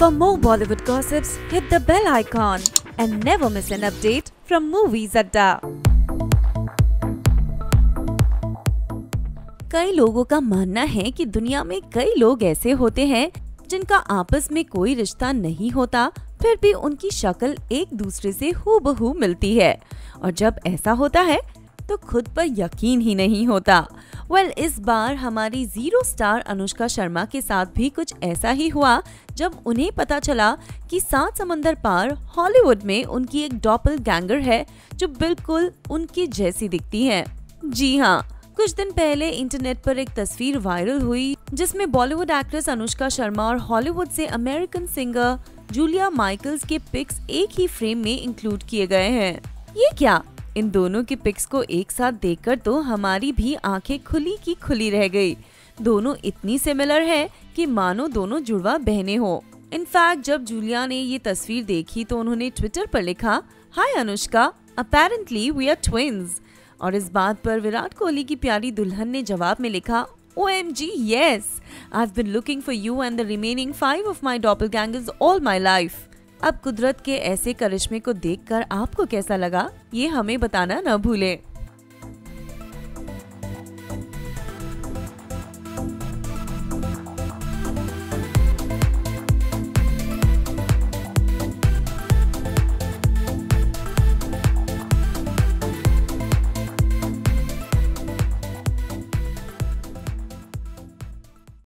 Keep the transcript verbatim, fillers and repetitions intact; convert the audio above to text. For more Bollywood gossips, hit the bell icon and never miss an update from Moviez Adda. कई लोगों का मानना है कि दुनिया में कई लोग ऐसे होते हैं जिनका आपस में कोई रिश्ता नहीं होता, फिर भी उनकी शक्ल एक दूसरे से हूबहू मिलती है और जब ऐसा होता है तो खुद पर यकीन ही नहीं होता। वेल well, इस बार हमारी जीरो स्टार अनुष्का शर्मा के साथ भी कुछ ऐसा ही हुआ जब उन्हें पता चला कि सात समंदर पार हॉलीवुड में उनकी एक डॉपल गैंगर है जो बिल्कुल उनकी जैसी दिखती है। जी हाँ, कुछ दिन पहले इंटरनेट पर एक तस्वीर वायरल हुई जिसमें बॉलीवुड एक्ट्रेस अनुष्का शर्मा और हॉलीवुड से अमेरिकन सिंगर जूलिया माइकल्स के पिक्स एक ही फ्रेम में इंक्लूड किए गए हैं। ये क्या, इन दोनों के पिक्स को एक साथ देखकर तो हमारी भी आंखें खुली की खुली रह गई। दोनों इतनी सिमिलर हैं कि मानो दोनों जुड़वा बहने हो। इनफैक्ट जब जूलिया ने ये तस्वीर देखी तो उन्होंने ट्विटर पर लिखा, hi Anushka, apparently we are twins. और इस बात पर विराट कोहली की प्यारी दुल्हन ने जवाब में लिखा, O M G yes, I've been looking for you and the remaining five of my doppelgangers all my life. अब कुदरत के ऐसे करिश्मे को देखकर आपको कैसा लगा, ये हमें बताना न भूलें।